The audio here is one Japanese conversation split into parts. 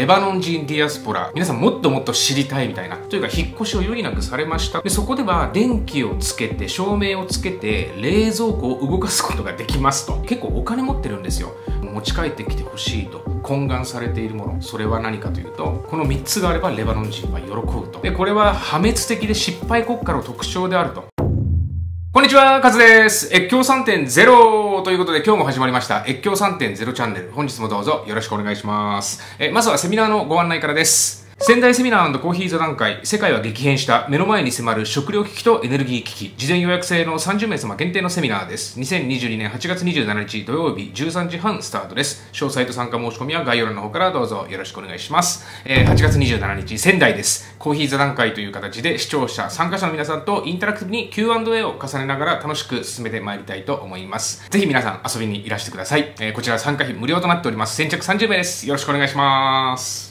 レバノン人ディアスポラ、皆さんもっともっと知りたいみたいな、というか引っ越しを余儀なくされました。でそこでは電気をつけて照明をつけて冷蔵庫を動かすことができますと。結構お金持ってるんですよ。持ち帰ってきてほしいと懇願されているもの、それは何かというと、この3つがあればレバノン人は喜ぶと。でこれは破滅的で失敗国家の特徴であると。こんにちは、カズです。越境 3.0 ということで今日も始まりました。越境 3.0 チャンネル。本日もどうぞよろしくお願いします。まずはセミナーのご案内からです。仙台セミナー&コーヒー座談会、世界は激変した、目の前に迫る食料危機とエネルギー危機、事前予約制の30名様限定のセミナーです。2022年8月27日土曜日13時半スタートです。詳細と参加申し込みは概要欄の方からどうぞよろしくお願いします。8月27日、仙台です。コーヒー座談会という形で視聴者、参加者の皆さんとインタラクティブに Q&A を重ねながら楽しく進めてまいりたいと思います。ぜひ皆さん遊びにいらしてください。こちら参加費無料となっております。先着30名です。よろしくお願いします。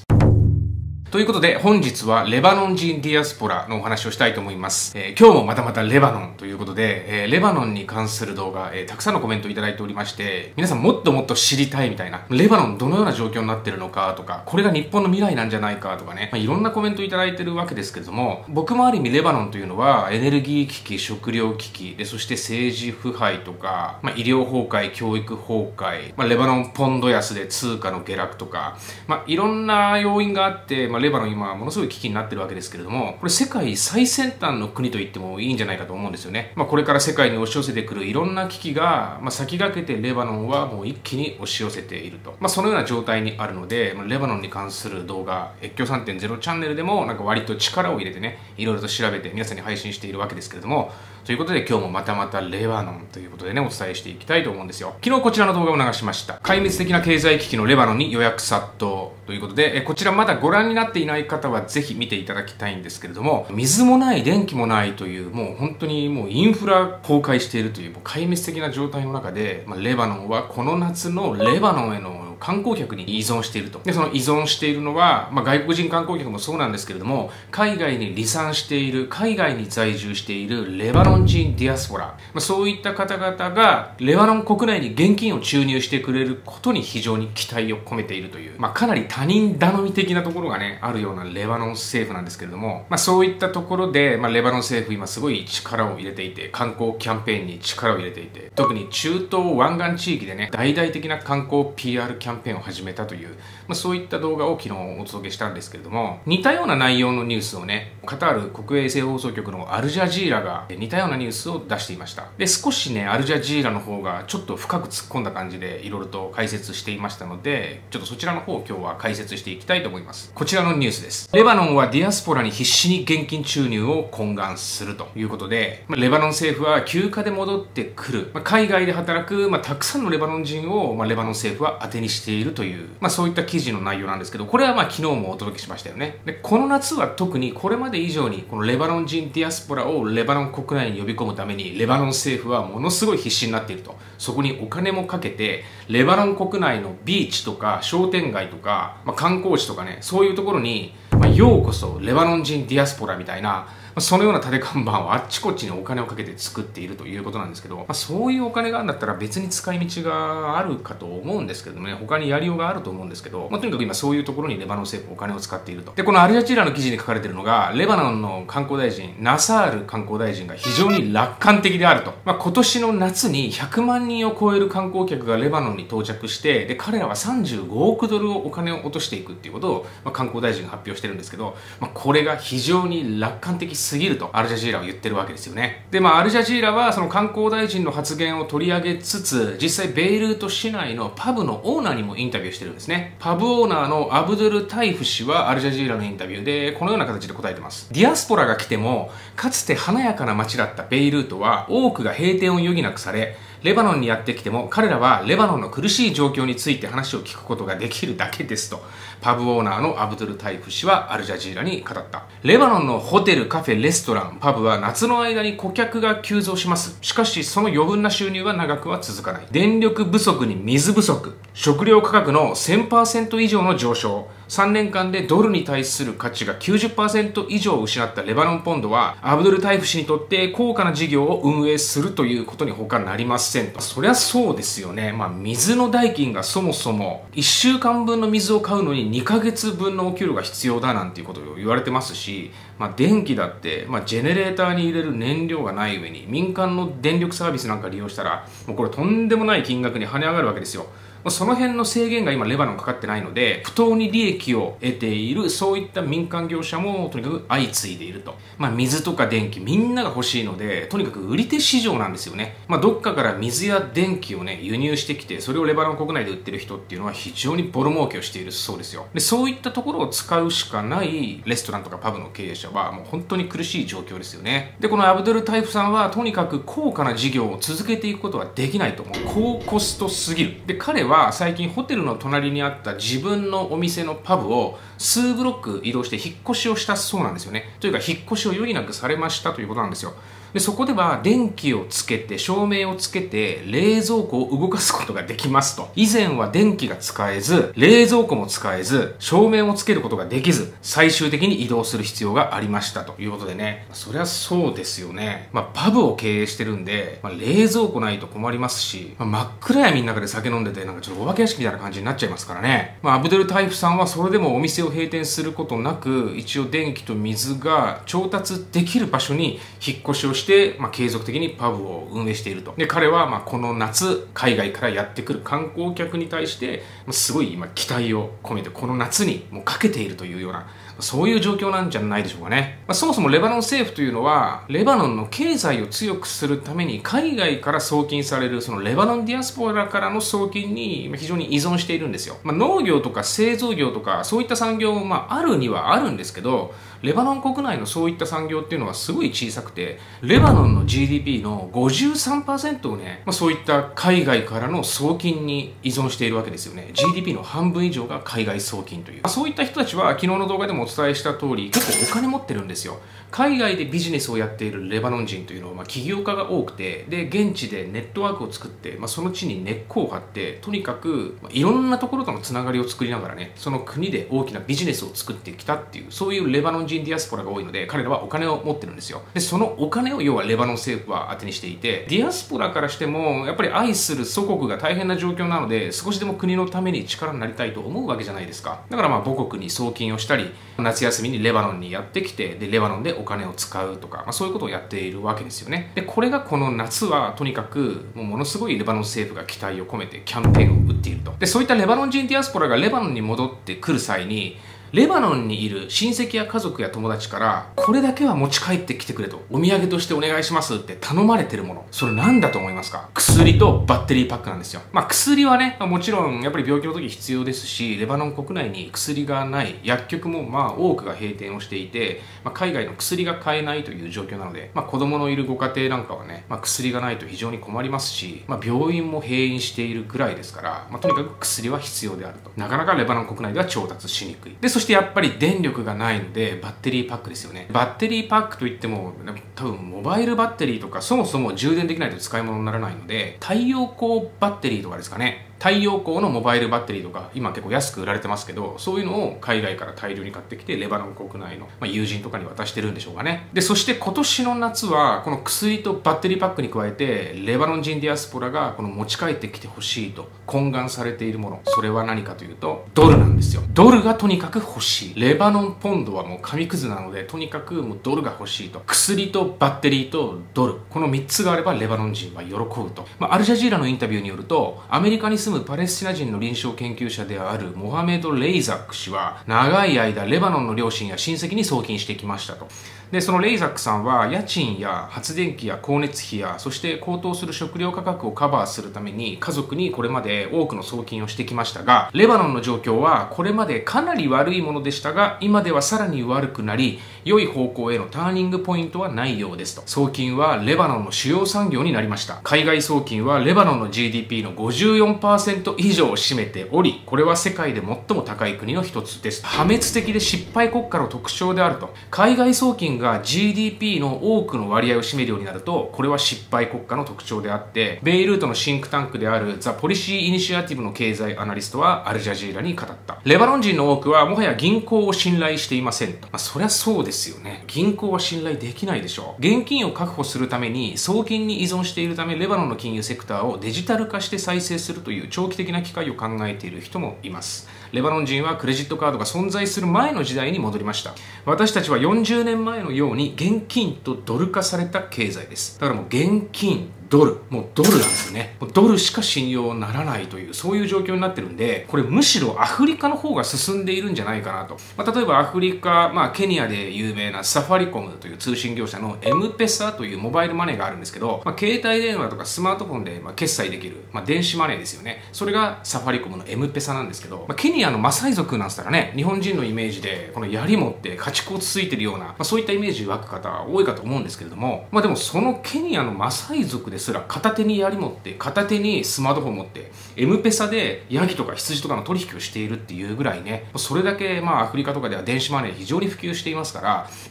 ということで、本日はレバノン人ディアスポラのお話をしたいと思います。今日もまたレバノンということで、レバノンに関する動画、たくさんのコメントをいただいておりまして、皆さんもっともっと知りたいみたいな、レバノンどのような状況になってるのかとか、これが日本の未来なんじゃないかとかね、いろんなコメントをいただいてるわけですけれども、僕もある意味レバノンというのは、エネルギー危機、食料危機、そして政治腐敗とか、医療崩壊、教育崩壊、レバノンポンド安で通貨の下落とか、いろんな要因があって、レバノン今ものすごい危機になってるわけですけれども、これ世界最先端の国と言ってもいいんじゃないかと思うんですよね。これから世界に押し寄せてくるいろんな危機が、先駆けてレバノンはもう一気に押し寄せていると。そのような状態にあるので、レバノンに関する動画、越境 3.0 チャンネルでもなんか割と力を入れてね、いろいろと調べて皆さんに配信しているわけですけれども、ということで今日もまたレバノンということでね、お伝えしていきたいと思うんですよ。昨日こちらの動画を流しました。壊滅的な経済危機のレバノンに予約殺到ということで、こちらまだご覧になっていない方はぜひ見ていただきたいんですけれども、水もない電気もないという、もう本当にもうインフラ崩壊しているという、もう壊滅的な状態の中で、レバノンはこの夏のレバノンへの観光客に依存していると。で、その依存しているのは、外国人観光客もそうなんですけれども、海外に離散している、海外に在住しているレバノン人ディアスポラ。そういった方々が、レバノン国内に現金を注入してくれることに非常に期待を込めているという、かなり他人頼み的なところがね、あるようなレバノン政府なんですけれども、そういったところで、レバノン政府今すごい力を入れていて、観光キャンペーンに力を入れていて、特に中東湾岸地域でね、大々的な観光 PR キャンペーンキャンペーンを始めたという、そういった動画を昨日お届けしたんですけれども、似たような内容のニュースをね、カタール国営衛星放送局のアルジャジーラが似たようなニュースを出していました。で少しね、アルジャジーラの方がちょっと深く突っ込んだ感じでいろいろと解説していましたので、ちょっとそちらの方を今日は解説していきたいと思います。こちらのニュースです。レバノンはディアスポラに必死に現金注入を懇願するということで、レバノン政府は休暇で戻ってくる、海外で働く、たくさんのレバノン人を、レバノン政府は当てにしているという、そういった記事の内容なんですけど、これは昨日もお届けしましたよね。でこの夏は特にこれまで以上に、このレバノン人ディアスポラをレバノン国内に呼び込むためにレバノン政府はものすごい必死になっていると。そこにお金もかけて、レバノン国内のビーチとか商店街とか、観光地とかね、そういうところに、ようこそレバノン人ディアスポラみたいな、そのような縦看板をあっちこっちにお金をかけて作っているということなんですけど、そういうお金があるんだったら別に使い道があるかと思うんですけどね、他にやりようがあると思うんですけど、とにかく今そういうところにレバノン政府お金を使っていると。でこのアルジャジーラの記事に書かれているのが、レバノンの観光大臣ナサール観光大臣が非常に楽観的であると。今年の夏に100万人を超える観光客がレバノンに到着して、で彼らは35億ドルをお金を落としていくっていうことを、観光大臣が発表してるんですけど、これが非常に楽観的すぎるとアルジャジーラは言ってるわけですよね。でアルジャジーラはその観光大臣の発言を取り上げつつ、実際ベイルート市内のパブのオーナーにもインタビューしてるんですね。パブオーナーのアブドゥル・タイフ氏はアルジャジーラのインタビューでこのような形で答えてます。ディアスポラが来ても、かつて華やかな街だったベイルートは多くが閉店を余儀なくされ、レバノンにやってきても彼らはレバノンの苦しい状況について話を聞くことができるだけですと、パブオーナーのアブドゥル・タイフ氏はアルジャジーラに語った。レバノンのホテル、カフェ、レストラン、パブは夏の間に顧客が急増します。しかしその余分な収入は長くは続かない。電力不足に水不足、食料価格の 1000% 以上の上昇、3年間でドルに対する価値が 90% 以上を失ったレバノンポンドは、アブドゥル・タイフ氏にとって高価な事業を運営するということに他なりませんと。そりゃそうですよね。まあ、水の代金がそもそも1週間分の水を買うのに2ヶ月分のお給料が必要だなんていうことを言われてますし、まあ、電気だって、まあ、ジェネレーターに入れる燃料がない上に、民間の電力サービスなんか利用したら、もうこれとんでもない金額に跳ね上がるわけですよ。その辺の制限が今レバノンかかってないので、不当に利益を得ているそういった民間業者もとにかく相次いでいると。まあ水とか電気みんなが欲しいので、とにかく売り手市場なんですよね。まあどっかから水や電気をね、輸入してきて、それをレバノン国内で売ってる人っていうのは非常にボロ儲けをしているそうですよ。で、そういったところを使うしかないレストランとかパブの経営者はもう本当に苦しい状況ですよね。で、このアブドゥル・タイフさんはとにかく高価な事業を続けていくことはできないと。高コストすぎる。で、彼は最近ホテルの隣にあった自分のお店のパブを数ブロック移動して引っ越しをしたそうなんですよね。というか引っ越しを余儀なくされましたということなんですよ。で、そこでは電気をつけて照明をつけて冷蔵庫を動かすことができますと。以前は電気が使えず、冷蔵庫も使えず、照明をつけることができず、最終的に移動する必要がありましたということでね。そりゃそうですよね。まあパブを経営してるんで、まあ、冷蔵庫ないと困りますし、まあ、真っ暗闇の中で酒飲んでてなんかちょっとお化け屋敷みたいな感じになっちゃいますからね。まあアブドゥル・タイフさんはそれでもお店を閉店することなく、一応電気と水が調達できる場所に引っ越しをして、まあ、継続的にパブを運営していると。で、彼はまあこの夏海外からやってくる観光客に対して、まあ、すごい今期待を込めてこの夏にもうかけているというような、そういう状況なんじゃないでしょうかね。まあ、そもそもレバノン政府というのはレバノンの経済を強くするために海外から送金されるそのレバノンディアスポラからの送金に非常に依存しているんですよ。まあ、農業とか製造業とかそういった産業もまああるにはあるんですけど、レバノン国内のそういった産業っていうのはすごい小さくて、レバノンの GDP の 53% をね、まあ、そういった海外からの送金に依存しているわけですよね。 GDP の半分以上が海外送金という、まあ、そういった人たちは昨日の動画でもお伝えした通り結構お金持ってるんですよ。海外でビジネスをやっているレバノン人というのは、まあ、起業家が多くて、で現地でネットワークを作って、まあ、その地に根っこを張って、とにかく、まあ、いろんなところとのつながりを作りながらね、その国で大きなビジネスを作ってきたっていう、そういうレバノン人ディアスポラが多いので、彼らはお金を持ってるんですよ。でそのお金を要はレバノン政府は当てにしていて、ディアスポラからしてもやっぱり愛する祖国が大変な状況なので、少しでも国のために力になりたいと思うわけじゃないですか。だからまあ母国に送金をしたり、夏休みにレバノンにやってきて、でレバノンでお金を使うとか、まあ、そういうことをやっているわけですよね。でこれがこの夏はとにかくもうものすごいレバノン政府が期待を込めてキャンペーンを打っていると。でそういったレバノン人ディアスポラがレバノンに戻ってくる際に、レバノンにいる親戚や家族や友達からこれだけは持ち帰ってきてくれと、お土産としてお願いしますって頼まれてるもの、それなんだと思いますか？薬とバッテリーパックなんですよ。まあ薬はね、もちろんやっぱり病気の時必要ですし、レバノン国内に薬がない、薬局もまあ多くが閉店をしていて、まあ、海外の薬が買えないという状況なので、まあ、子供のいるご家庭なんかはね、まあ、薬がないと非常に困りますし、まあ、病院も閉院しているくらいですから、まあ、とにかく薬は必要であると。なかなかレバノン国内では調達しにくい。でそしてやっぱり電力がないのでバッテリーパックですよね。バッテリーパックといっても多分モバイルバッテリーとかそもそも充電できないと使い物にならないので、太陽光バッテリーとかですかね。太陽光のモバイルバッテリーとか今結構安く売られてますけど、そういうのを海外から大量に買ってきてレバノン国内の友人とかに渡してるんでしょうかね。でそして今年の夏はこの薬とバッテリーパックに加えて、レバノン人ディアスポラがこの持ち帰ってきてほしいと懇願されているもの、それは何かというとドルなんですよ。ドルがとにかく欲しい。レバノンポンドはもう紙くずなので、とにかくもうドルが欲しいと。薬とバッテリーとドル、この3つがあればレバノン人は喜ぶと。まあ、アルジャジーラのインタビューによると、アメリカに住むパレスチナ人の臨床研究者であるモハメド・レイザック氏は長い間レバノンの両親や親戚に送金してきましたと。でそのレイザックさんは家賃や発電機や光熱費や、そして高騰する食料価格をカバーするために家族にこれまで多くの送金をしてきましたが、レバノンの状況はこれまでかなり悪いものでしたが、今ではさらに悪くなり、良い方向へのターニングポイントはないようですと。送金はレバノンの主要産業になりました。海外送金はレバノンの GDP の 54% 以上を占めており、これは世界で最も高い国の一つです。破滅的で失敗国家の特徴であると。海外送金が GDP の多くの割合を占めるようになると、これは失敗国家の特徴であって、ベイルートのシンクタンクであるザ・ポリシー・イニシアティブの経済アナリストはアルジャジーラに語った。レバノン人の多くはもはや銀行を信頼していませんと。まあ、そりゃそうですよね。銀行は信頼できないでしょう。現金を確保するために送金に依存しているため、レバノンの金融セクターをデジタル化して再生するという長期的な機会を考えている人もいます。レバノン人はクレジットカードが存在する前の時代に戻りました。私たちは40年前のように現金とドル化された経済です。だからもう現金ドル、もうドルなんですね。ドルしか信用ならないという、そういう状況になってるんで、これむしろアフリカの方が進んでいるんじゃないかなと。例えばアフリカ、ケニアで有名なサファリコムという通信業者の M-Pesa というモバイルマネーがあるんですけど、携帯電話とかスマートフォンで決済できる、電子マネーですよね。それがサファリコムの M-Pesa なんですけど、ケニアのマサイ族なんつったらね、日本人のイメージで、この槍持って家畜をついてるような、そういったイメージ湧く方多いかと思うんですけれども、でもそのケニアのマサイ族ですら、片手に槍持って片手にスマートフォン持ってM-Pesaでヤギとか羊とかの取引をしているっていうぐらいね、それだけアフリカとかでは電子マネー非常に普及していますか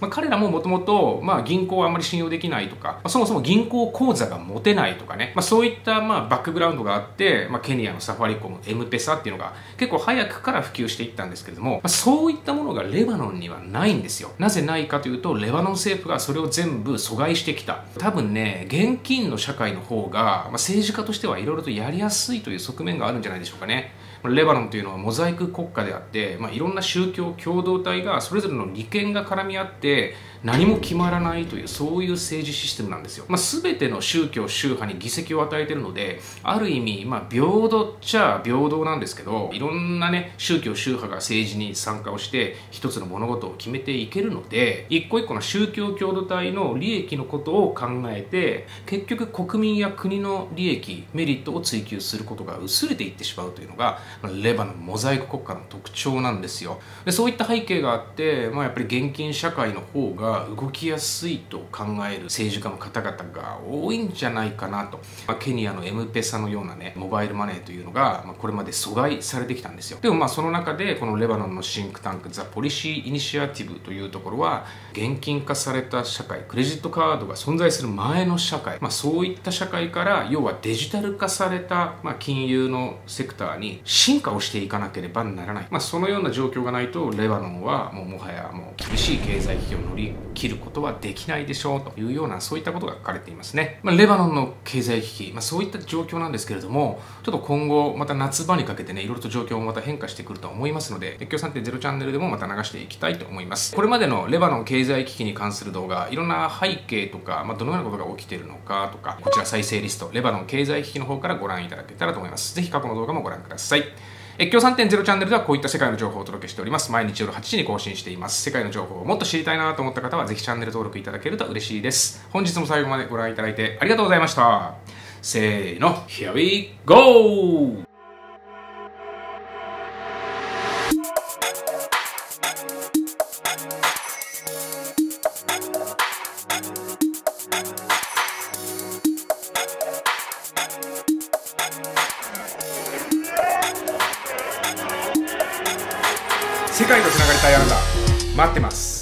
ら、彼らももともと銀行をあんまり信用できないとか、そもそも銀行口座が持てないとかね、そういったバックグラウンドがあって、ケニアのサファリコム M-Pesa っていうのが結構早くから普及していったんですけれども、そういったものがレバノンにはないんですよ。なぜないかというと、レバノン政府がそれを全部阻害してきた。多分ね、現金の社会の方が、政治家としてはいろいろとやりやすいという側面があるんじゃないでしょうかね。レバノンというのはモザイク国家であって、いろんな宗教共同体がそれぞれの利権が絡み合って何も決まらないという、そういう政治システムなんですよ。全ての宗教宗派に議席を与えているので、ある意味、平等っちゃ平等なんですけど、いろんなね、宗教宗派が政治に参加をして一つの物事を決めていけるので、一個一個の宗教共同体の利益のことを考えて、結局国民や国の利益メリットを追求することが薄れていってしまうというのがレバノンモザイク国家の特徴なんですよ。で、そういった背景があって、やっぱり現金社会の方が動きやすいと考える政治家の方々が多いんじゃないかなと。ケニアの M-Pesa のようなね、モバイルマネーというのが、これまで阻害されてきたんですよ。でもその中でこのレバノンのシンクタンクザ・ポリシー・イニシアティブというところは、現金化された社会、クレジットカードが存在する前の社会、そういった社会から、要はデジタル化された、金融のセクターに進化をしていかなければならない。そのような状況がないと、レバノンはもはや厳しい経済危機を乗り切ることはできないでしょうというような、そういったことが書かれていますね。レバノンの経済危機、そういった状況なんですけれども、ちょっと今後また夏場にかけてね、いろいろと状況もまた変化してくると思いますので、熱狂 3.0 チャンネルでもまた流していきたいと思います。これまでのレバノン経済危機に関する動画、いろんな背景とか、どのようなことが起きているのかとか、こちら再生リスト、レバノン経済危機の方からご覧いただけたらと思います。ぜひ過去の動画もご覧ください。熱狂 3.0 チャンネルではこういった世界の情報をお届けしております。毎日夜8時に更新しています。世界の情報をもっと知りたいなと思った方は、ぜひチャンネル登録いただけると嬉しいです。本日も最後までご覧いただいてありがとうございました。せーの、Here we go!「世界とつながりたいあなた」待ってます。